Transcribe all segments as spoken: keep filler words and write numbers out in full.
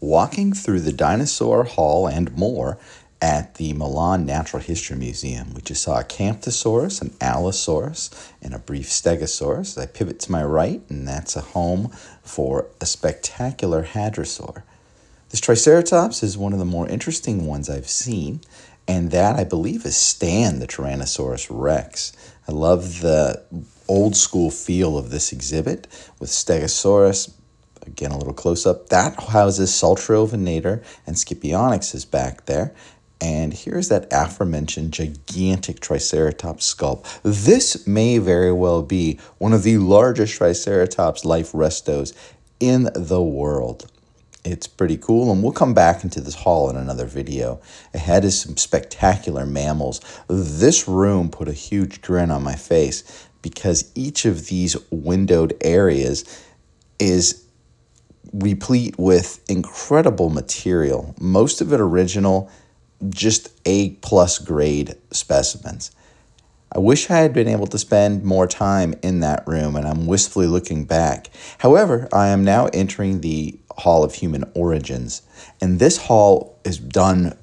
walking through the dinosaur hall and more at the Milan Natural History Museum. We just saw a Camptosaurus, an Allosaurus, and a brief Stegosaurus. I pivot to my right, and that's a home for a spectacular Hadrosaur. This Triceratops is one of the more interesting ones I've seen, and that, I believe, is Stan, the Tyrannosaurus Rex. I love the old-school feel of this exhibit with Stegosaurus. Again, a little close-up. That houses Sultrovenator, and Scipionyx is back there. And here's that aforementioned gigantic Triceratops sculpt. This may very well be one of the largest Triceratops life restos in the world. It's pretty cool, and we'll come back into this hall in another video. Ahead is some spectacular mammals. This room put a huge grin on my face because each of these windowed areas is replete with incredible material, most of it original, just A plus grade specimens. I wish I had been able to spend more time in that room, and I'm wistfully looking back. However, I am now entering the Hall of Human Origins, and this hall is done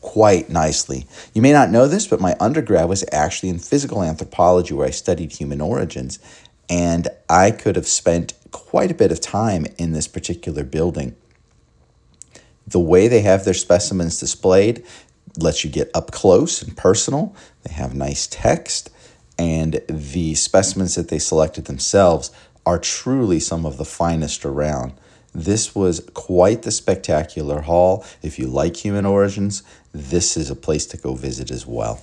quite nicely. You may not know this, but my undergrad was actually in physical anthropology, where I studied human origins, and I could have spent quite a bit of time in this particular building. The way they have their specimens displayed lets you get up close and personal. They have nice text, and the specimens that they selected themselves are truly some of the finest around. This was quite the spectacular haul. If you like human origins, this is a place to go visit as well.